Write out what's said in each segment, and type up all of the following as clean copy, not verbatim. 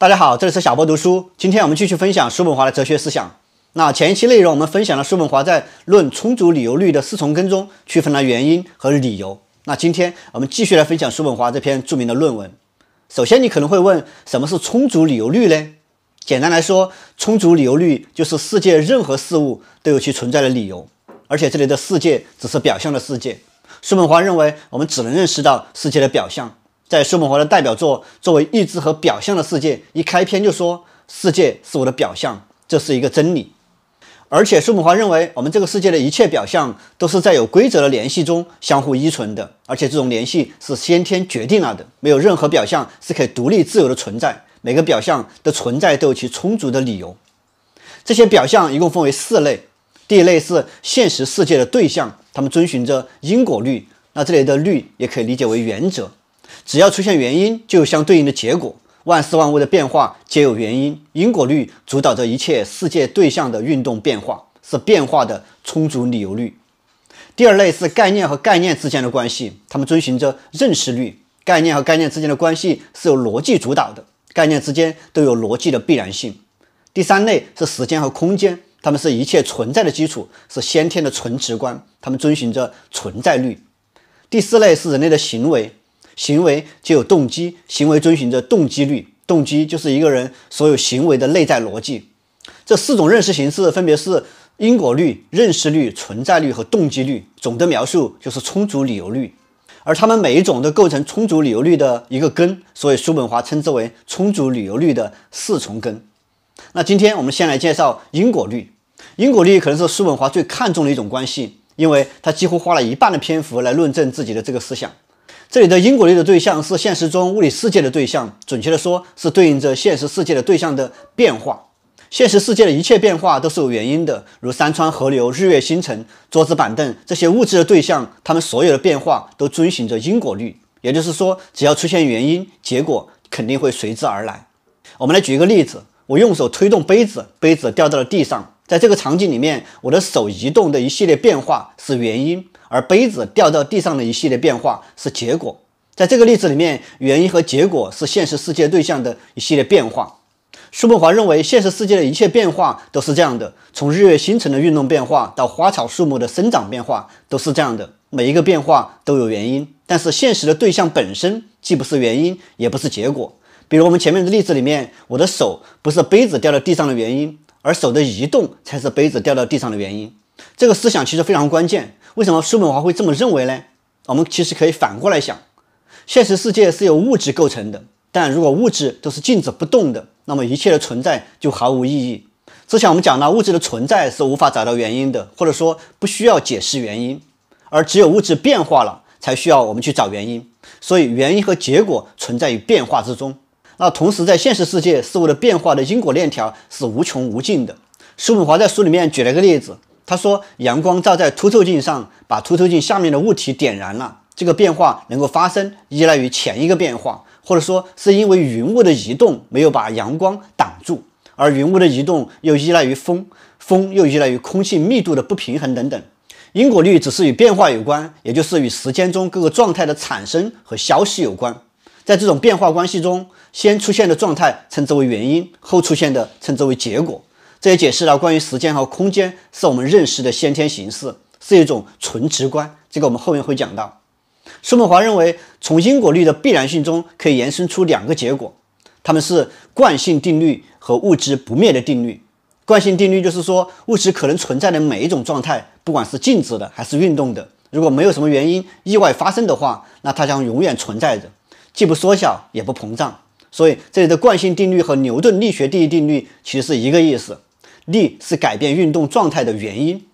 大家好，这里是小波读书。今天我们继续分享叔本华的哲学思想。那前一期内容我们分享了叔本华在《论充足理由律的四重根》中区分了原因和理由。那今天我们继续来分享叔本华这篇著名的论文。首先，你可能会问，什么是充足理由律呢？简单来说，充足理由律就是世界任何事物都有其存在的理由，而且这里的世界只是表象的世界。叔本华认为，我们只能认识到世界的表象。在叔本华的代表作《作为意志和表象的世界》一开篇就说，世界是我的表象，这是一个真理。而且叔本华认为，我们这个世界的一切表象都是在有规则的联系中相互依存的，而且这种联系是先天决定了的，没有任何表象是可以独立自由的存在，每个表象的存在都有其充足的理由。这些表象一共分为四类，第一类是现实世界的对象，它们遵循着因果律，那这里的律也可以理解为原则。只要出现原因，就有相对应的结果。万事万物的变化皆有原因，因果律主导着一切世界对象的运动变化，是变化的充足理由律。第二类是概念和概念之间的关系，它们遵循着认识律。概念和概念之间的关系是由逻辑主导的，概念之间都有逻辑的必然性。第三类是时间和空间，它们是一切存在的基础，是先天的纯直观，它们遵循着存在律。第四类是人类的行为。行为就有动机，行为遵循着动机律，动机就是一个人所有行为的内在逻辑。这四种认识形式分别是因果律、认识律、存在律和动机律，总的描述就是充足理由律。而它们每一种都构成充足理由律的一个根，所以叔本华称之为充足理由律的四重根。那今天我们先来介绍因果律。因果律可能是叔本华最看重的一种关系，因为他几乎花了一半的篇幅来论证自己的这个思想。这里的因果律的对象是现实中物理世界的对象，准确的说是对应着现实世界的对象的变化。现实世界的一切变化都是有原因的，如山川河流、日月星辰、桌子板凳这些物质的对象，它们所有的变化都遵循着因果律，也就是说只要出现原因，结果肯定会随之而来。我们来举一个例子，我用手推动杯子，杯子掉到了地上，在这个场景里面，我的手移动的一系列变化是原因，而杯子掉到地上的一系列变化是结果。在这个例子里面，原因和结果是现实世界对象的一系列变化。叔本华认为，现实世界的一切变化都是这样的，从日月星辰的运动变化到花草树木的生长变化都是这样的，每一个变化都有原因，但是现实的对象本身既不是原因也不是结果。比如我们前面的例子里面，我的手不是杯子掉到地上的原因，而手的移动才是杯子掉到地上的原因。这个思想其实非常关键，为什么叔本华会这么认为呢？我们其实可以反过来想，现实世界是由物质构成的，但如果物质都是静止不动的，那么一切的存在就毫无意义。之前我们讲到，物质的存在是无法找到原因的，或者说不需要解释原因，而只有物质变化了，才需要我们去找原因。所以原因和结果存在于变化之中。那同时在现实世界，事物的变化的因果链条是无穷无尽的。叔本华在书里面举了个例子，他说阳光照在凸透镜上，把凸透镜下面的物体点燃了，这个变化能够发生依赖于前一个变化，或者说是因为云雾的移动没有把阳光挡住，而云雾的移动又依赖于风，风又依赖于空气密度的不平衡等等。因果律只是与变化有关，也就是与时间中各个状态的产生和消失有关。在这种变化关系中，先出现的状态称之为原因，后出现的称之为结果。这也解释了关于时间和空间是我们认识的先天形式，是一种纯直观，这个我们后面会讲到。叔本华认为，从因果律的必然性中可以延伸出两个结果，它们是惯性定律和物质不灭的定律。惯性定律就是说，物质可能存在的每一种状态，不管是静止的还是运动的，如果没有什么原因意外发生的话，那它将永远存在着，既不缩小也不膨胀。所以这里的惯性定律和牛顿力学第一定律其实是一个意思，力是改变运动状态的原因。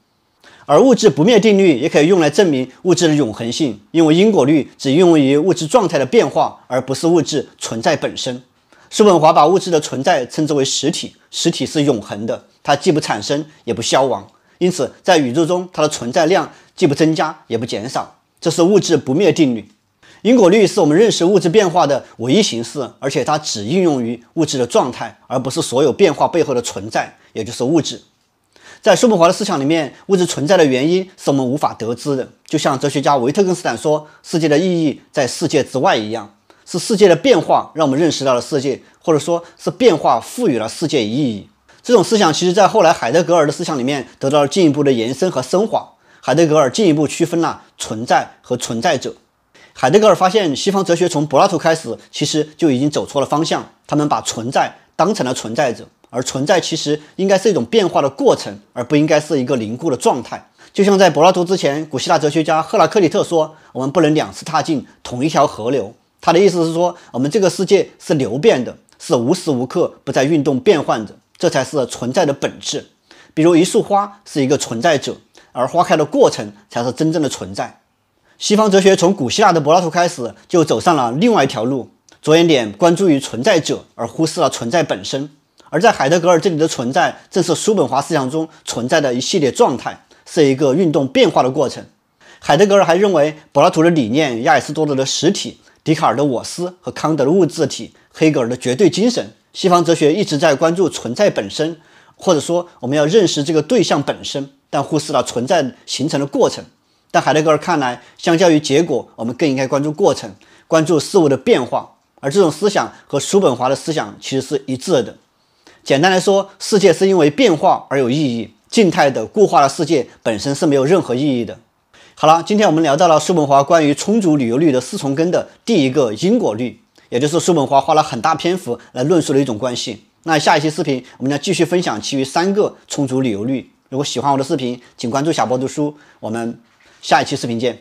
而物质不灭定律也可以用来证明物质的永恒性，因为因果律只应用于物质状态的变化，而不是物质存在本身。叔本华把物质的存在称之为实体，实体是永恒的，它既不产生也不消亡，因此在宇宙中它的存在量既不增加也不减少，这是物质不灭定律。因果律是我们认识物质变化的唯一形式，而且它只应用于物质的状态，而不是所有变化背后的存在，也就是物质。在叔本华的思想里面，物质存在的原因是我们无法得知的，就像哲学家维特根斯坦说，世界的意义在世界之外一样。是世界的变化让我们认识到了世界，或者说是变化赋予了世界意义。这种思想其实在后来海德格尔的思想里面得到了进一步的延伸和升华。海德格尔进一步区分了存在和存在者。海德格尔发现西方哲学从柏拉图开始其实就已经走错了方向，他们把存在当成了存在者，而存在其实应该是一种变化的过程，而不应该是一个凝固的状态。就像在柏拉图之前，古希腊哲学家赫拉克利特说，我们不能两次踏进同一条河流。他的意思是说，我们这个世界是流变的，是无时无刻不在运动变换着，这才是存在的本质。比如一束花是一个存在者，而花开的过程才是真正的存在。西方哲学从古希腊的柏拉图开始就走上了另外一条路，着眼点关注于存在者，而忽视了存在本身。而在海德格尔这里的存在，正是叔本华思想中存在的一系列状态，是一个运动变化的过程。海德格尔还认为，柏拉图的理念、亚里士多德的实体、笛卡尔的我思和康德的物自体、黑格尔的绝对精神，西方哲学一直在关注存在本身，或者说我们要认识这个对象本身，但忽视了存在形成的过程。但海德格尔看来，相较于结果，我们更应该关注过程，关注事物的变化。而这种思想和叔本华的思想其实是一致的。简单来说，世界是因为变化而有意义，静态的固化的世界本身是没有任何意义的。好了，今天我们聊到了叔本华关于充足理由律的四重根的第一个因果律，也就是叔本华花了很大篇幅来论述的一种关系。那下一期视频我们将继续分享其余3个充足理由律。如果喜欢我的视频，请关注小博读书，我们下一期视频见。